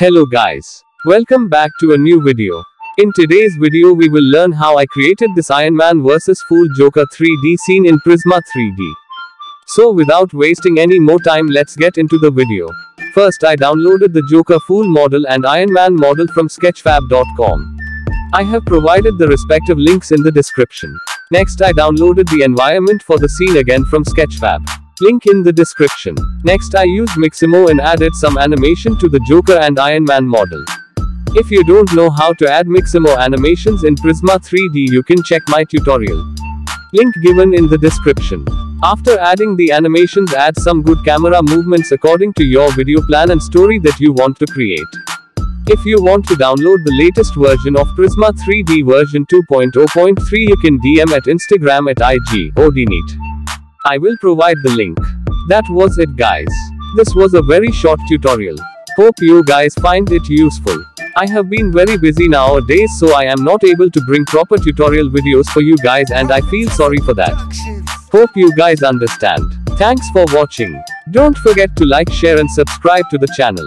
Hello guys, welcome back to a new video. In today's video we will learn how I created this Iron Man vs Fool Joker 3D scene in Prisma 3D. So without wasting any more time, let's get into the video. First I downloaded the Joker Fool model and Iron Man model from Sketchfab.com. I have provided the respective links in the description. Next I downloaded the environment for the scene again from Sketchfab. Link in the description. Next I used Mixamo and added some animation to the Joker and Iron Man model. If you don't know how to add Mixamo animations in Prisma 3D, you can check my tutorial. Link given in the description. After adding the animations, add some good camera movements according to your video plan and story that you want to create. If you want to download the latest version of Prisma 3D version 2.0.3, you can DM at Instagram at IG Odinite. I will provide the link. That was it guys. This was a very short tutorial. Hope you guys find it useful. I have been very busy nowadays, so I am not able to bring proper tutorial videos for you guys and I feel sorry for that. Hope you guys understand. Thanks for watching. Don't forget to like, share and subscribe to the channel.